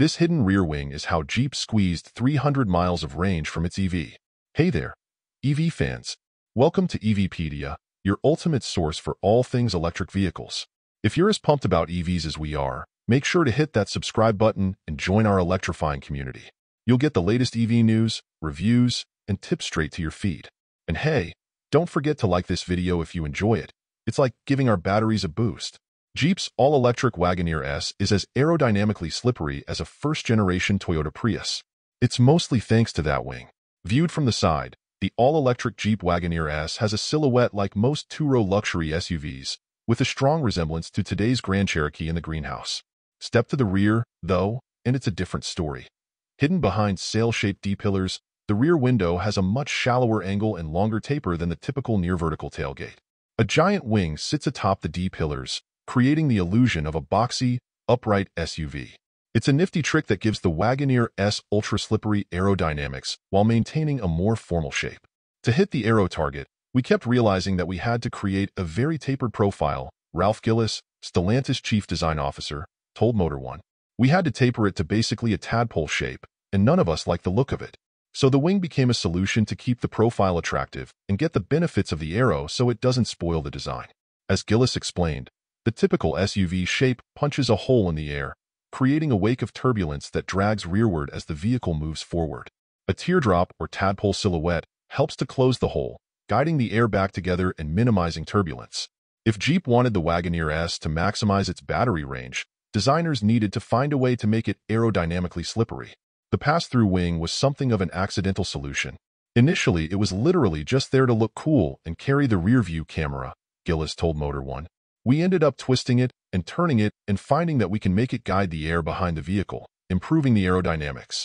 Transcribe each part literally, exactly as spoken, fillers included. This hidden rear wing is how Jeep squeezed three hundred miles of range from its E V. Hey there, E V fans. Welcome to EVpedia, your ultimate source for all things electric vehicles. If you're as pumped about E Vs as we are, make sure to hit that subscribe button and join our electrifying community. You'll get the latest E V news, reviews, and tips straight to your feed. And hey, don't forget to like this video if you enjoy it. It's like giving our batteries a boost. Jeep's all-electric Wagoneer S is as aerodynamically slippery as a first-generation Toyota Prius. It's mostly thanks to that wing. Viewed from the side, the all-electric Jeep Wagoneer S has a silhouette like most two-row luxury S U Vs, with a strong resemblance to today's Grand Cherokee in the greenhouse. Step to the rear, though, and it's a different story. Hidden behind sail-shaped D-pillars, the rear window has a much shallower angle and longer taper than the typical near-vertical tailgate. A giant wing sits atop the D-pillars, creating the illusion of a boxy, upright S U V. It's a nifty trick that gives the Wagoneer S ultra-slippery aerodynamics while maintaining a more formal shape. To hit the aero target, we kept realizing that we had to create a very tapered profile, Ralph Gilles, Stellantis chief design officer, told Motor one. We had to taper it to basically a tadpole shape, and none of us liked the look of it. So the wing became a solution to keep the profile attractive and get the benefits of the aero so it doesn't spoil the design. As Gilles explained, the typical S U V shape punches a hole in the air, creating a wake of turbulence that drags rearward as the vehicle moves forward. A teardrop or tadpole silhouette helps to close the hole, guiding the air back together and minimizing turbulence. If Jeep wanted the Wagoneer S to maximize its battery range, designers needed to find a way to make it aerodynamically slippery. The pass-through wing was something of an accidental solution. Initially, it was literally just there to look cool and carry the rear-view camera, Gilles told Motor one. We ended up twisting it and turning it and finding that we can make it guide the air behind the vehicle, improving the aerodynamics.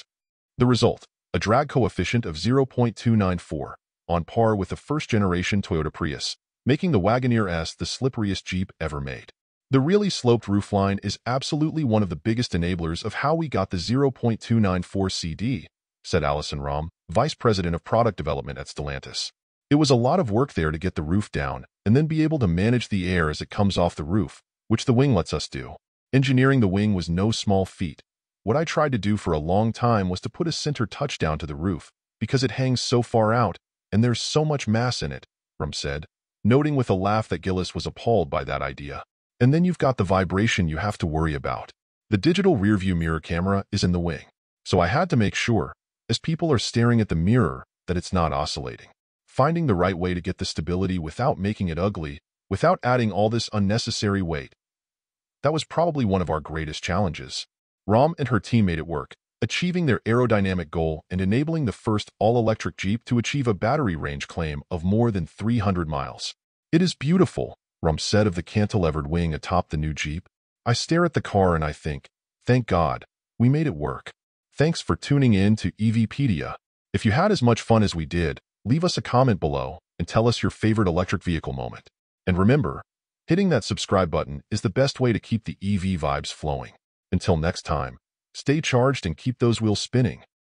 The result, a drag coefficient of zero point two nine four, on par with the first-generation Toyota Prius, making the Wagoneer S the slipperiest Jeep ever made. The really sloped roofline is absolutely one of the biggest enablers of how we got the zero point two nine four C D, said Alison Rahm, Vice President of Product Development at Stellantis. It was a lot of work there to get the roof down and then be able to manage the air as it comes off the roof, which the wing lets us do. Engineering the wing was no small feat. What I tried to do for a long time was to put a center touch down to the roof because it hangs so far out and there's so much mass in it, Rahm said, noting with a laugh that Gilles was appalled by that idea. And then you've got the vibration you have to worry about. The digital rearview mirror camera is in the wing, so I had to make sure, as people are staring at the mirror, that it's not oscillating. Finding the right way to get the stability without making it ugly, without adding all this unnecessary weight. That was probably one of our greatest challenges. Rahm and her team made it work, achieving their aerodynamic goal and enabling the first all-electric Jeep to achieve a battery range claim of more than three hundred miles. It is beautiful, Rahm said of the cantilevered wing atop the new Jeep. I stare at the car and I think, thank God, we made it work. Thanks for tuning in to EVpedia. If you had as much fun as we did, leave us a comment below and tell us your favorite electric vehicle moment. And remember, hitting that subscribe button is the best way to keep the E V vibes flowing. Until next time, stay charged and keep those wheels spinning.